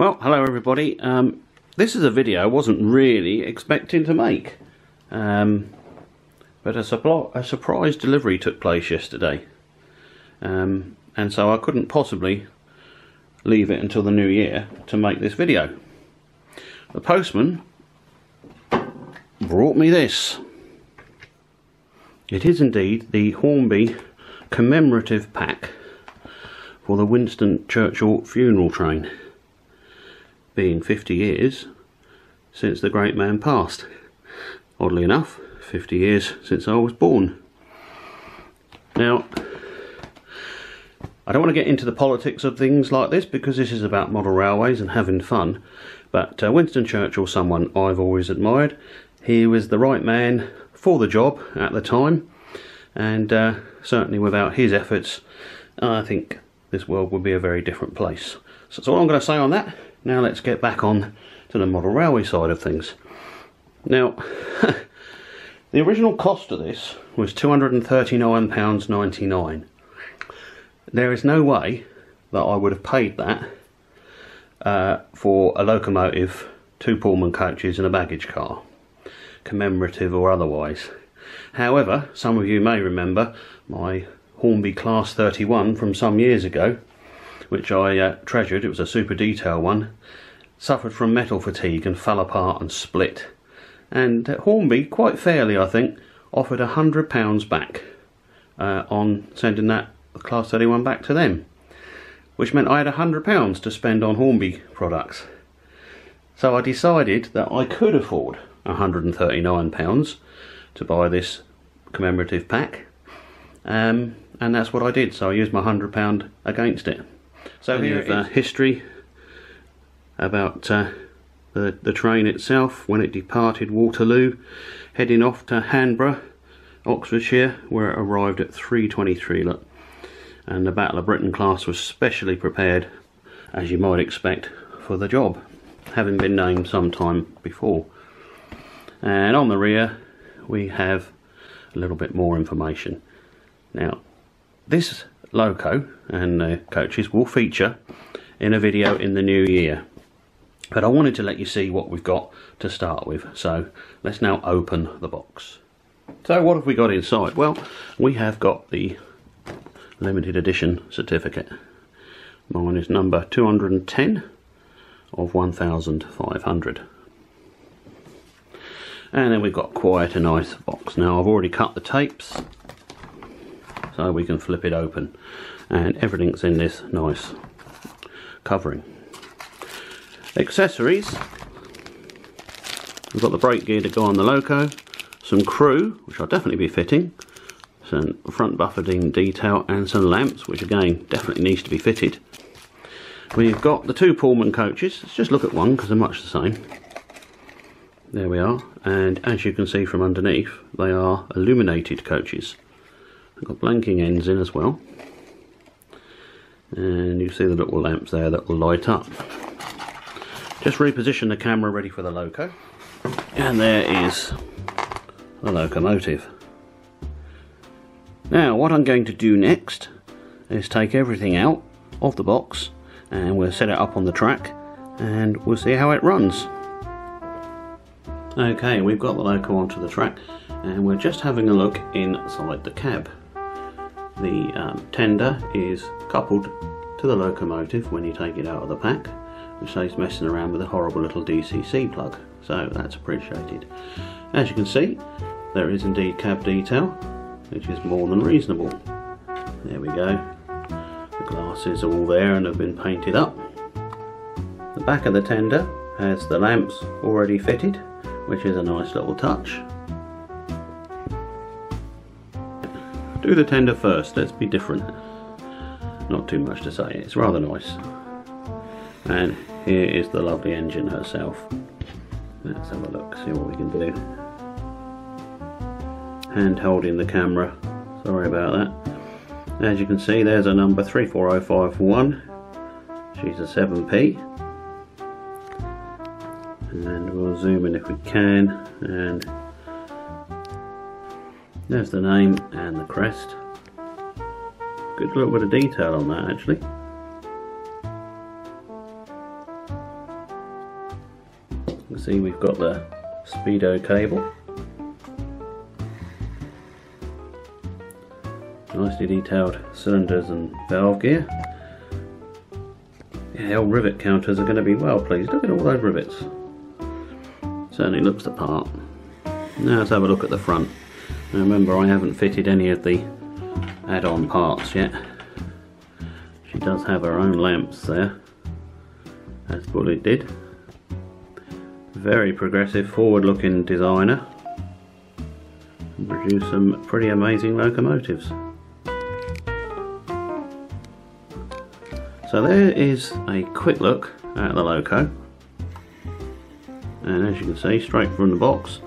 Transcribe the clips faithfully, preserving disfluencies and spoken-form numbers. Well, hello everybody. Um, this is a video I wasn't really expecting to make, um, but a, a surprise delivery took place yesterday, um, and so I couldn't possibly leave it until the new year to make this video. The postman brought me this. It is indeed the Hornby commemorative pack for the Winston Churchill funeral train, being fifty years since the great man passed. Oddly enough, fifty years since I was born. Now, I don't want to get into the politics of things like this because this is about model railways and having fun, but uh, Winston Churchill, someone I've always admired. He was the right man for the job at the time, and uh, certainly without his efforts, I think this world would be a very different place. So that's all I'm going to say on that. Now let's get back on to the model railway side of things. Now, the original cost of this was two hundred and thirty-nine pounds ninety-nine. There is no way that I would have paid that uh, for a locomotive, two Pullman coaches and a baggage car, commemorative or otherwise. However, some of you may remember my Hornby Class thirty-one from some years ago, which I uh, treasured. It was a super detail one, suffered from metal fatigue and fell apart and split. And uh, Hornby, quite fairly I think, offered one hundred pounds back uh, on sending that Class thirty-one back to them, which meant I had one hundred pounds to spend on Hornby products. So I decided that I could afford one hundred and thirty-nine pounds to buy this commemorative pack, um, and that's what I did. So I used my one hundred pounds against it. So Any here is uh, history about uh, the, the train itself, when it departed Waterloo, heading off to Hanborough, Oxfordshire, where it arrived at three twenty-three, look. And the Battle of Britain class was specially prepared, as you might expect, for the job, having been named some time before. And on the rear we have a little bit more information. Now, this loco and the coaches will feature in a video in the new year, but I wanted to let you see what we've got to start with. So let's now open the box. So what have we got inside? Well, we have got the limited edition certificate. Mine is number two hundred and ten of one thousand five hundred. And then we've got quite a nice box. Now, I've already cut the tapes so we can flip it open, and everything's in this nice covering. Accessories, we've got the brake gear to go on the loco, some crew, which I'll definitely be fitting, some front buffeting detail and some lamps, which again definitely needs to be fitted. We've got the two Pullman coaches. Let's just look at one because they're much the same. There we are, and as you can see from underneath, they are illuminated coaches. They've got blanking ends in as well, and you see the little lamps there that will light up. Just reposition the camera ready for the loco, and there is the locomotive. Now, what I'm going to do next is take everything out of the box and we'll set it up on the track and we'll see how it runs. Okay, we've got the loco onto the track and we're just having a look inside the cab. The um, tender is coupled to the locomotive when you take it out of the pack, which saves messing around with a horrible little D C C plug, so that's appreciated. As you can see, there is indeed cab detail, which is more than reasonable. There we go. The glasses are all there and have been painted up. The back of the tender has the lamps already fitted, which is a nice little touch. Do the tender first, let's be different. Not too much to say, it's rather nice. And here is the lovely engine herself. Let's have a look, see what we can do. Hand holding the camera, sorry about that. As you can see, there's a number three four oh five one, she's a seven P, and we'll zoom in if we can, and there's the name and the crest. Good little bit of detail on that actually. see we've got the speedo cable. Nicely detailed cylinders and valve gear. Yeah, our rivet counters are going to be well pleased. Look at all those rivets. Certainly looks the part. Now let's have a look at the front. Now remember, I haven't fitted any of the add-on parts yet. She does have her own lamps there, as Bulleid did. Very progressive, forward-looking designer. And produce some pretty amazing locomotives. So there is a quick look at the loco, and as you can see, straight from the box,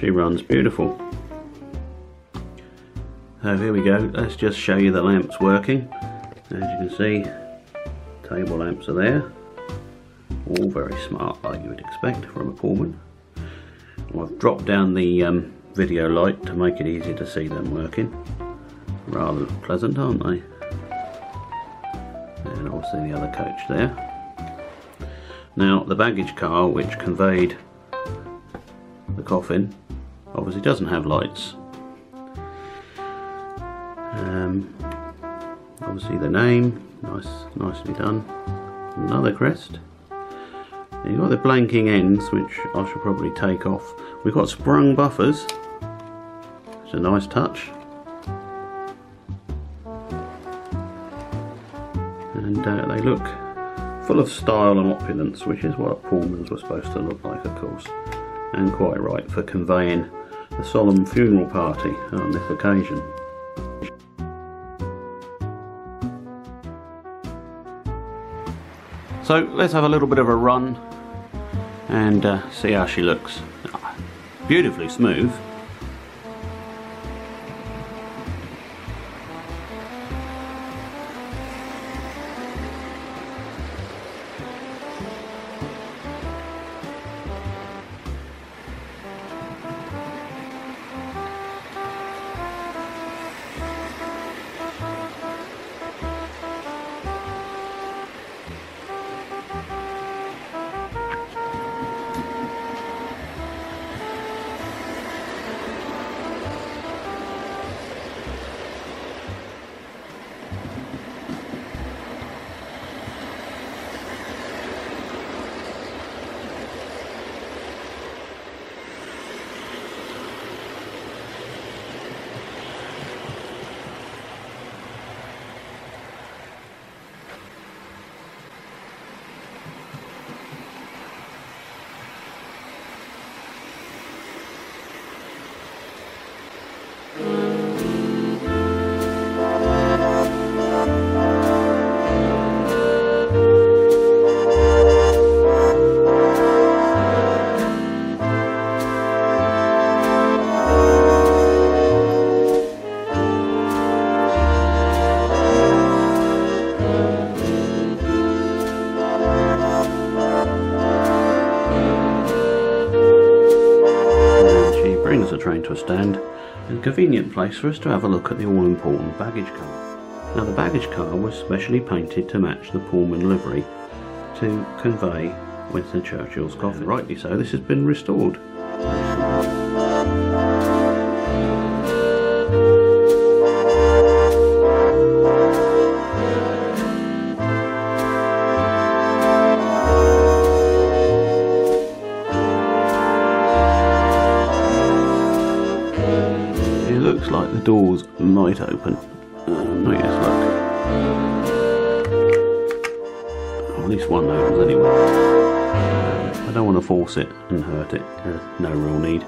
she runs beautiful. So here we go, let's just show you the lamps working. As you can see, table lamps are there, all very smart, like you would expect from a Pullman. Well, I've dropped down the um, video light to make it easy to see them working. Rather pleasant, aren't they? And obviously the other coach there. Now the baggage car which conveyed the coffin obviously doesn't have lights. Um, obviously the name, nice, nicely done. Another crest. And you've got the blanking ends which I should probably take off. We've got sprung buffers. It's a nice touch. And uh, they look full of style and opulence, which is what Pullmans were supposed to look like, of course, and quite right for conveying a solemn funeral party on this occasion. So let's have a little bit of a run and uh, see how she looks. Beautifully smooth. To a stand and a convenient place for us to have a look at the all-important baggage car. Now the baggage car was specially painted to match the Pullman livery to convey Winston Churchill's coffin. And rightly so, this has been restored. Like the doors might open. Um, oh yes, look. Well, at least one opens anyway. Um, I don't want to force it and hurt it. There's no real need,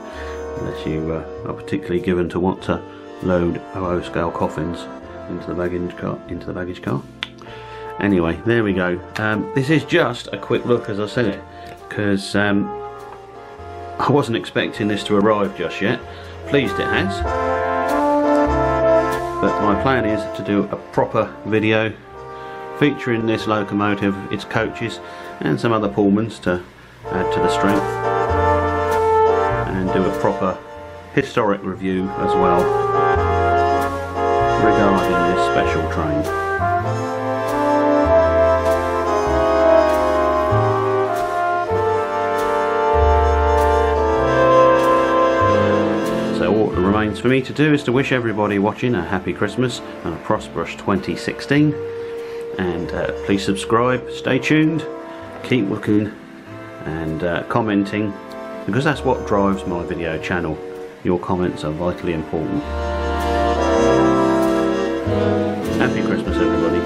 unless you uh, are particularly given to want to load oh oh scale coffins into the baggage car. Into the baggage car. Anyway, there we go. Um, this is just a quick look, as I said, because um, I wasn't expecting this to arrive just yet. Pleased it has. But my plan is to do a proper video featuring this locomotive, its coaches and some other Pullmans to add to the strength, and do a proper historic review as well regarding this special train. remains for me to do is to wish everybody watching a happy Christmas and a prosperous twenty sixteen, and uh, please subscribe, stay tuned, keep looking and uh, commenting, because that's what drives my video channel. Your comments are vitally important. Happy Christmas everybody.